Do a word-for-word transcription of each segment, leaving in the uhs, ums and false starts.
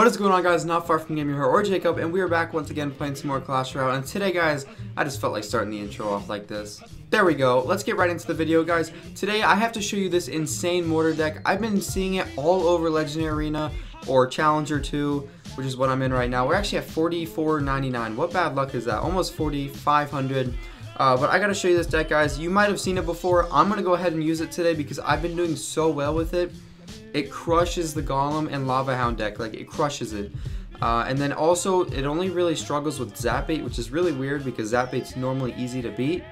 What is going on, guys? Not far from Game Your Hero or Jacob, and we are back once again playing some more Clash Royale. And today, guys, I just felt like starting the intro off like this. There we go. Let's get right into the video, guys. Today, I have to show you this insane Mortar deck. I've been seeing it all over Legendary Arena or Challenger two, which is what I'm in right now. We're actually at forty-four ninety-nine. What bad luck is that? Almost forty-five hundred. Uh, but I gotta show you this deck, guys. You might have seen it before. I'm gonna go ahead and use it today because I've been doing so well with it. It crushes the Golem and Lava Hound deck, like it crushes it. Uh, and then also, it only really struggles with Zap-bait, which is really weird because Zap-bait's normally easy to beat.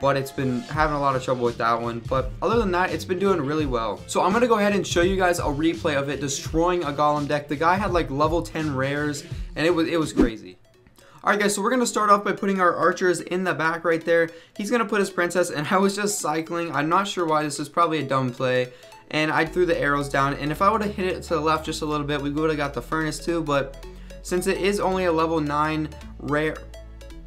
But it's been having a lot of trouble with that one. But other than that, it's been doing really well. So I'm going to go ahead and show you guys a replay of it destroying a Golem deck. The guy had like level ten rares, and it was, it was crazy. Alright guys, so we're going to start off by putting our Archers in the back right there. He's going to put his Princess, and I was just cycling. I'm not sure why, this is probably a dumb play. And I threw the arrows down, and if I would have hit it to the left just a little bit, we would have got the Furnace too, but since it is only a level nine rare,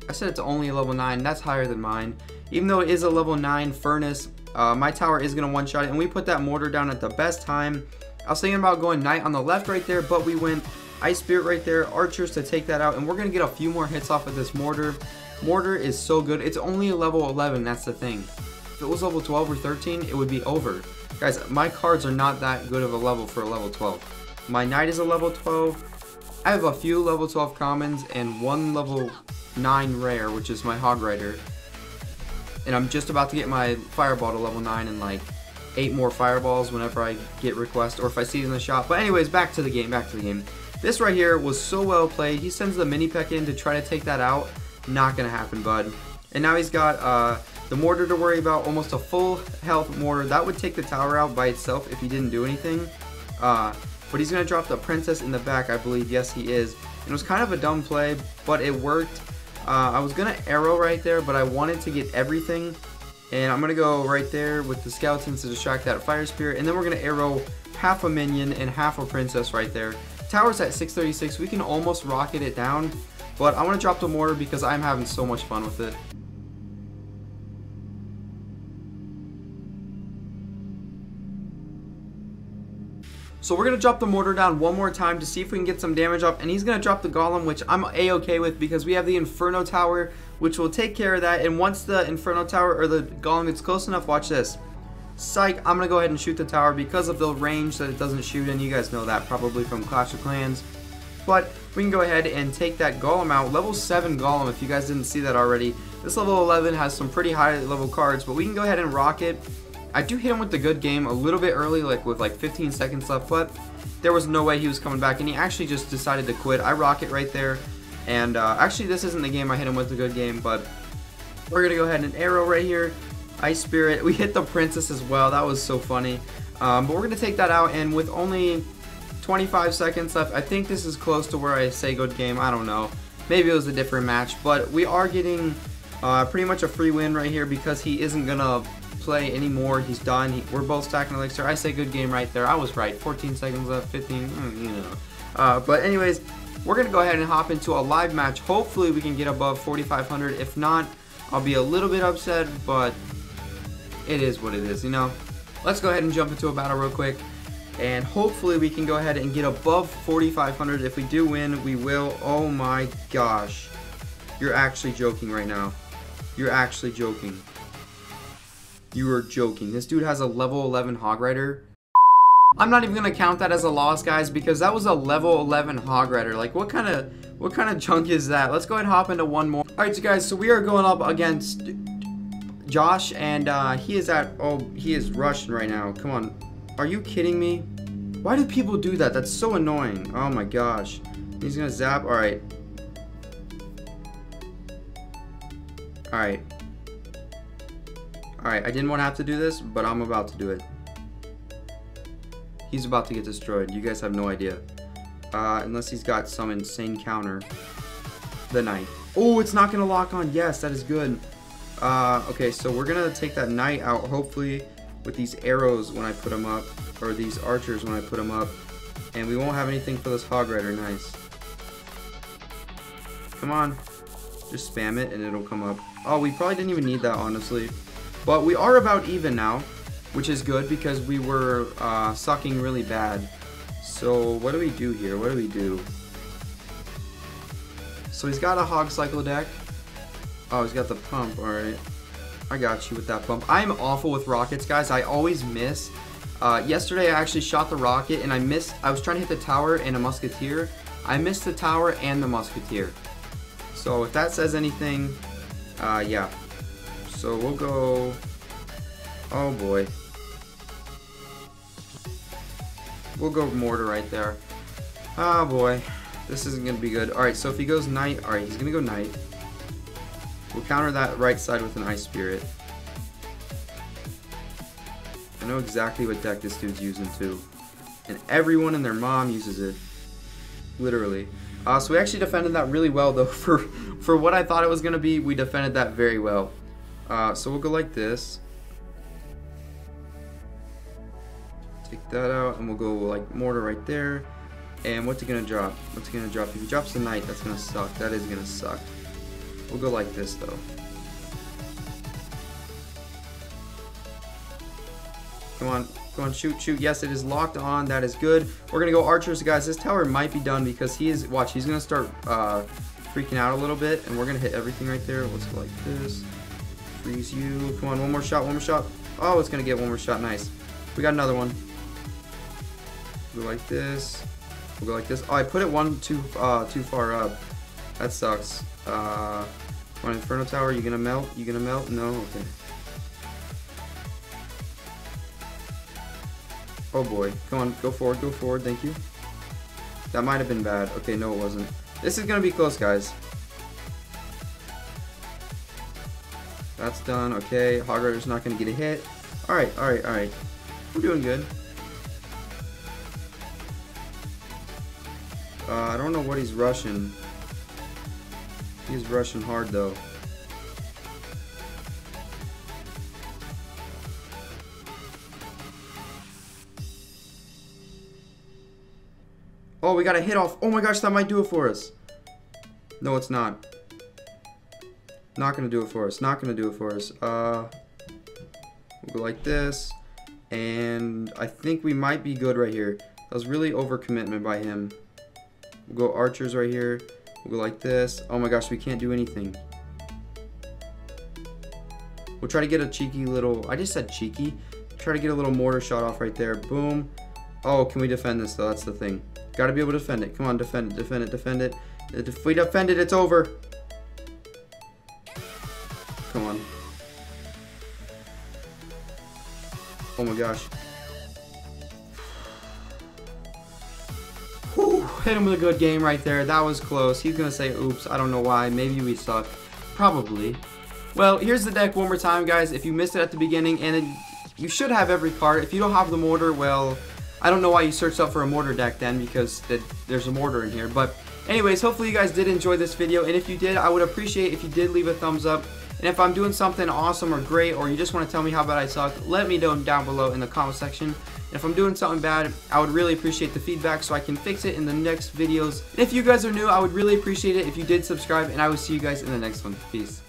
I said it's only a level nine, that's higher than mine. Even though it is a level nine Furnace, uh, my tower is going to one-shot it, and we put that Mortar down at the best time. I was thinking about going Knight on the left right there, but we went Ice Spirit right there, Archers to take that out, and we're going to get a few more hits off of this Mortar. Mortar is so good. It's only a level eleven, that's the thing. If it was level twelve or thirteen, it would be over. Guys, my cards are not that good of a level for a level twelve. My Knight is a level twelve. I have a few level twelve commons and one level nine rare, which is my Hog Rider. And I'm just about to get my Fireball to level nine and like eight more Fireballs whenever I get requests or if I see it in the shop. But anyways, back to the game, back to the game. This right here was so well played. He sends the Mini Pekka in to try to take that out. Not gonna happen, bud. And now he's got uh, the Mortar to worry about, almost a full health Mortar. That would take the tower out by itself if he didn't do anything. Uh, but he's going to drop the Princess in the back, I believe. Yes, he is. And it was kind of a dumb play, but it worked. Uh, I was going to arrow right there, but I wanted to get everything. And I'm going to go right there with the Skeletons to distract that Fire Spirit. And then we're going to arrow half a Minion and half a Princess right there. Tower's at six thirty-six. We can almost rocket it down. But I want to drop the Mortar because I'm having so much fun with it. So we're going to drop the Mortar down one more time to see if we can get some damage off. And he's going to drop the Golem, which I'm a-okay with because we have the Inferno Tower, which will take care of that. And once the Inferno Tower or the Golem gets close enough, watch this. Psych, I'm going to go ahead and shoot the tower because of the range that it doesn't shoot in. You guys know that probably from Clash of Clans. But we can go ahead and take that Golem out. Level seven Golem, if you guys didn't see that already. This level eleven has some pretty high level cards, but we can go ahead and rock it. I do hit him with the good game a little bit early, like with like fifteen seconds left, but there was no way he was coming back, and he actually just decided to quit. I rock it right there, and uh, actually this isn't the game I hit him with the good game, but we're going to go ahead and arrow right here, Ice Spirit. We hit the Princess as well. That was so funny, um, but we're going to take that out, and with only twenty-five seconds left, I think this is close to where I say good game. I don't know. Maybe it was a different match, but we are getting uh, pretty much a free win right here because he isn't going to play anymore. He's done. He, we're both stacking elixir. I say good game right there. I was right. fourteen seconds left, fifteen, you know. Uh, but anyways, we're going to go ahead and hop into a live match. Hopefully we can get above forty-five hundred. If not, I'll be a little bit upset, but it is what it is, you know. Let's go ahead and jump into a battle real quick, and hopefully we can go ahead and get above forty-five hundred. If we do win, we will. Oh my gosh. You're actually joking right now. You're actually joking. You are joking. This dude has a level eleven Hog Rider. I'm not even gonna count that as a loss, guys, because that was a level eleven Hog Rider. Like, what kind of what kind of junk is that? Let's go ahead and hop into one more. All right, so guys, so we are going up against Josh, and uh, he is at oh, he is Russian right now. Come on, are you kidding me? Why do people do that? That's so annoying. Oh my gosh, he's gonna zap. All right, all right. Alright, I didn't want to have to do this, but I'm about to do it. He's about to get destroyed. You guys have no idea. Uh, unless he's got some insane counter. The Knight. Oh, it's not going to lock on. Yes, that is good. Uh, okay, so we're going to take that Knight out, hopefully, with these arrows when I put them up. Or these Archers when I put them up. And we won't have anything for this Hog Rider. Nice. Come on. Just spam it and it'll come up. Oh, we probably didn't even need that, honestly. But we are about even now, which is good because we were uh, sucking really bad. So what do we do here? What do we do? So he's got a Hog Cycle deck. Oh, he's got the pump. Alright. I got you with that pump. I'm awful with rockets, guys. I always miss. Uh, yesterday, I actually shot the rocket, and I missed. I was trying to hit the tower and a musketeer. I missed the tower and the musketeer. So if that says anything, uh, yeah. So we'll go... Oh, boy. We'll go Mortar right there. Oh, boy. This isn't going to be good. Alright, so if he goes Knight... Alright, he's going to go Knight. We'll counter that right side with an Ice Spirit. I know exactly what deck this dude's using too. And everyone and their mom uses it. Literally. Uh, so we actually defended that really well though. For, for what I thought it was going to be, we defended that very well. Uh, so we'll go like this. Take that out and we'll go like Mortar right there. And what's it going to drop? What's it going to drop? If he drops the Knight, that's going to suck. That is going to suck. We'll go like this though. Come on, come on, shoot, shoot. Yes, it is locked on. That is good. We're gonna go Archers, guys. This tower might be done because he is. Watch, he's gonna start uh, freaking out a little bit, and we're gonna hit everything right there. Let's go like this. Freeze you. Come on, one more shot, one more shot. Oh, it's gonna get one more shot. Nice. We got another one. Go like this. We'll go like this. Oh, I put it one too uh, too far up. That sucks. Uh, on Inferno Tower, you gonna melt? You gonna melt? No? Okay. Oh boy. Come on, go forward, go forward, thank you. That might have been bad. Okay, no it wasn't. This is gonna be close, guys. That's done, okay. Hog Rider's not gonna get a hit. Alright, alright, alright. We're doing good. Uh, I don't know what he's rushing. He's rushing hard though. Oh, we got a hit off. Oh my gosh, that might do it for us. No, it's not. Not gonna do it for us. Not gonna do it for us. Uh, we'll go like this. And I think we might be good right here. That was really overcommitment by him. We'll go Archers right here. We'll go like this. Oh my gosh, we can't do anything. We'll try to get a cheeky little... I just said cheeky. Try to get a little Mortar shot off right there. Boom. Oh, can we defend this though? That's the thing. Gotta be able to defend it. Come on, defend it, defend it, defend it. If we defend it, it's over. Come on. Oh my gosh. Hit him with a good game right there. That was close. He's gonna say oops. I don't know why. Maybe we suck. Probably. Well, here's the deck one more time, guys, if you missed it at the beginning. And it, you should have every card. If you don't have the Mortar, well, I don't know why you searched up for a Mortar deck then, because that there's a Mortar in here. But anyways, hopefully you guys did enjoy this video, and if you did, I would appreciate if you did leave a thumbs up. And if I'm doing something awesome or great, or you just want to tell me how bad I suck, let me know down below in the comment section. And if I'm doing something bad, I would really appreciate the feedback so I can fix it in the next videos. And if you guys are new, I would really appreciate it if you did subscribe, and I will see you guys in the next one. Peace.